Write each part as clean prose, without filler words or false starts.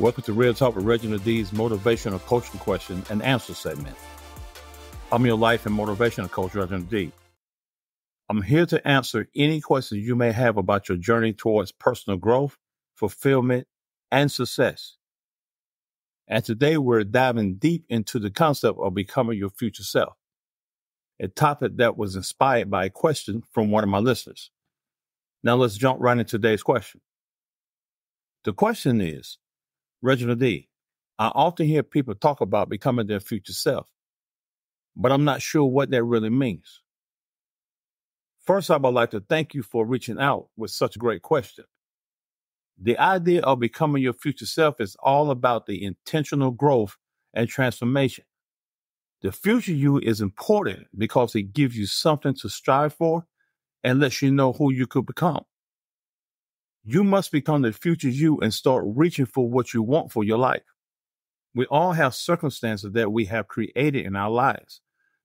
Welcome to Real Talk with Reginald D's Motivational Coaching Question and Answer segment. I'm your life and motivational coach, Reginald D. I'm here to answer any questions you may have about your journey towards personal growth, fulfillment, and success. And today we're diving deep into the concept of becoming your future self, a topic that was inspired by a question from one of my listeners. Now let's jump right into today's question. The question is, Reginald D, I often hear people talk about becoming their future self, but I'm not sure what that really means. First off, I'd like to thank you for reaching out with such a great question. The idea of becoming your future self is all about the intentional growth and transformation. The future you is important because it gives you something to strive for and lets you know who you could become. You must become the future you and start reaching for what you want for your life. We all have circumstances that we have created in our lives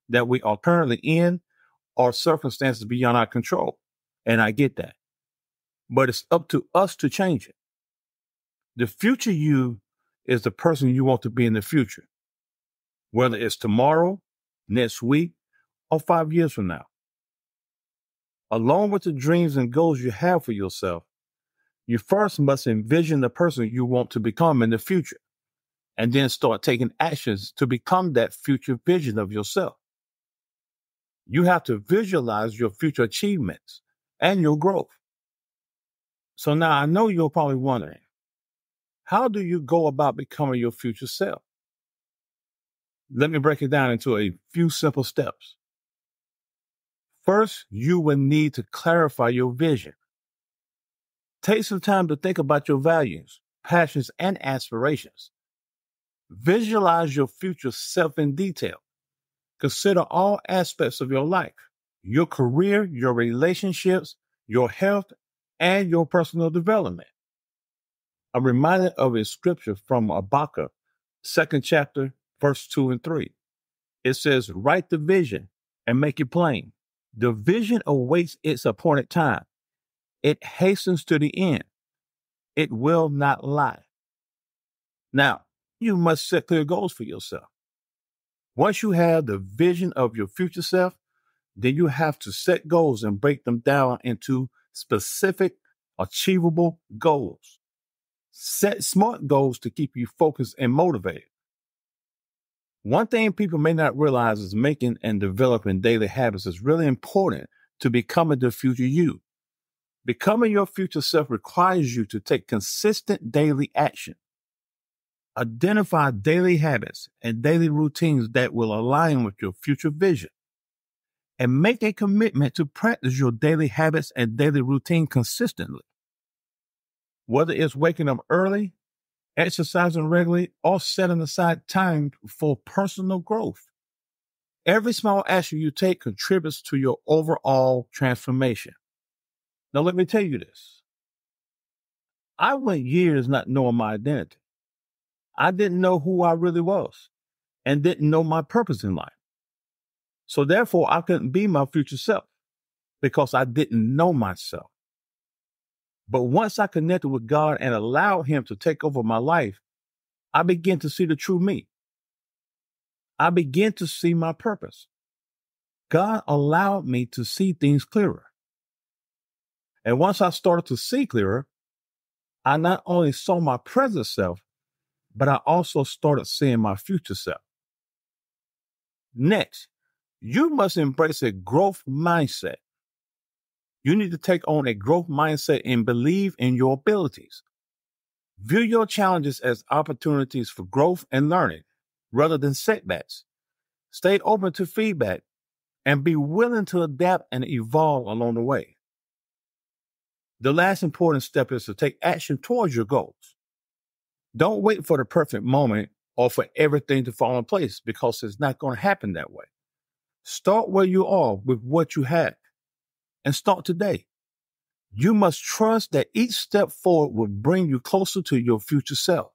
that we are currently in, or circumstances beyond our control. And I get that. But it's up to us to change it. The future you is the person you want to be in the future, whether it's tomorrow, next week, or 5 years from now. Along with the dreams and goals you have for yourself, you first must envision the person you want to become in the future, and then start taking actions to become that future vision of yourself. You have to visualize your future achievements and your growth. So now I know you're probably wondering, how do you go about becoming your future self? Let me break it down into a few simple steps. First, you will need to clarify your vision. Take some time to think about your values, passions, and aspirations. Visualize your future self in detail. Consider all aspects of your life, your career, your relationships, your health, and your personal development. I'm reminded of a scripture from Habakkuk, 2nd chapter, verse 2 and 3. It says, "Write the vision and make it plain. The vision awaits its appointed time. It hastens to the end. It will not lie." Now, you must set clear goals for yourself. Once you have the vision of your future self, then you have to set goals and break them down into specific, achievable goals. Set SMART goals to keep you focused and motivated. One thing people may not realize is making and developing daily habits is really important to becoming the future you. Becoming your future self requires you to take consistent daily action. Identify daily habits and daily routines that will align with your future vision, and make a commitment to practice your daily habits and daily routine consistently. Whether it's waking up early, exercising regularly, or setting aside time for personal growth, every small action you take contributes to your overall transformation. Now, let me tell you this. I went years not knowing my identity. I didn't know who I really was and didn't know my purpose in life. So therefore, I couldn't be my future self because I didn't know myself. But once I connected with God and allowed Him to take over my life, I began to see the true me. I began to see my purpose. God allowed me to see things clearer. And once I started to see clearer, I not only saw my present self, but I also started seeing my future self. Next, you must embrace a growth mindset. You need to take on a growth mindset and believe in your abilities. View your challenges as opportunities for growth and learning rather than setbacks. Stay open to feedback and be willing to adapt and evolve along the way. The last important step is to take action towards your goals. Don't wait for the perfect moment or for everything to fall in place, because it's not going to happen that way. Start where you are with what you have, and start today. You must trust that each step forward will bring you closer to your future self.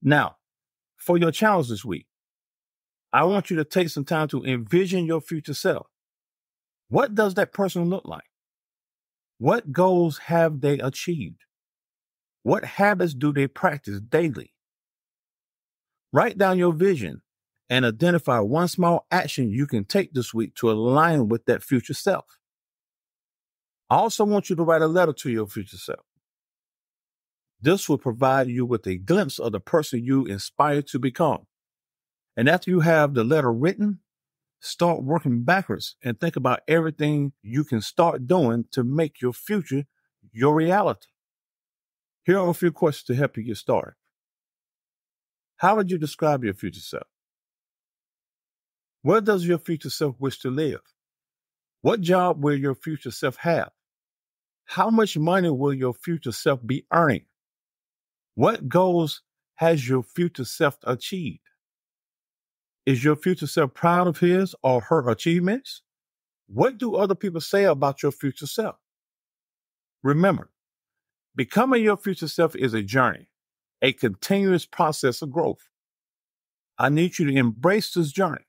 Now, for your challenge this week, I want you to take some time to envision your future self. What does that person look like? What goals have they achieved? What habits do they practice daily? Write down your vision and identify one small action you can take this week to align with that future self. I also want you to write a letter to your future self. This will provide you with a glimpse of the person you inspire to become. And after you have the letter written, start working backwards and think about everything you can start doing to make your future your reality. Here are a few questions to help you get started. How would you describe your future self? Where does your future self wish to live? What job will your future self have? How much money will your future self be earning? What goals has your future self achieved? Is your future self proud of his or her achievements? What do other people say about your future self? Remember, becoming your future self is a journey, a continuous process of growth. I need you to embrace this journey.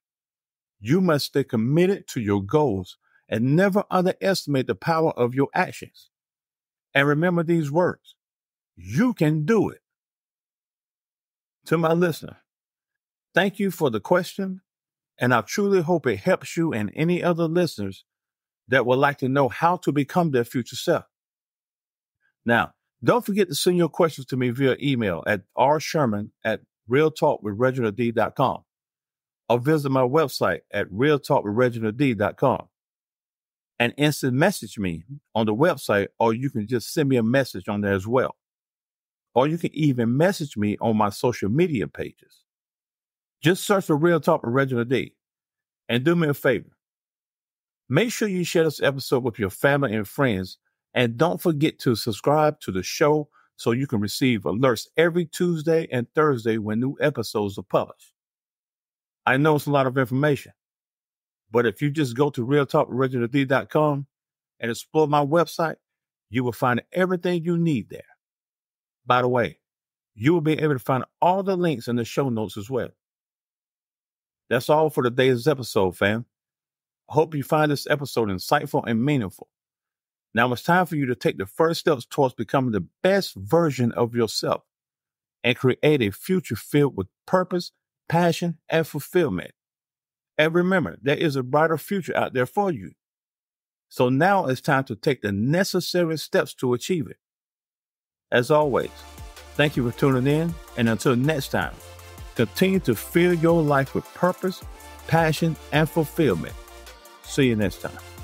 You must stay committed to your goals and never underestimate the power of your actions. And remember these words, you can do it. To my listener, thank you for the question, and I truly hope it helps you and any other listeners that would like to know how to become their future self. Now, don't forget to send your questions to me via email at rsherman@realtalkwithreginaldd.com or visit my website at realtalkwithreginaldd.com and instant message me on the website, or you can just send me a message on there as well. Or you can even message me on my social media pages. Just search for Real Talk with Reginald D. And do me a favor. Make sure you share this episode with your family and friends. And don't forget to subscribe to the show so you can receive alerts every Tuesday and Thursday when new episodes are published. I know it's a lot of information, but if you just go to realtalkwithreginaldd.com and explore my website, you will find everything you need there. By the way, you will be able to find all the links in the show notes as well. That's all for today's episode, fam. I hope you find this episode insightful and meaningful. Now it's time for you to take the first steps towards becoming the best version of yourself and create a future filled with purpose, passion, and fulfillment. And remember, there is a brighter future out there for you. So now it's time to take the necessary steps to achieve it. As always, thank you for tuning in. And until next time, continue to fill your life with purpose, passion, and fulfillment. See you next time.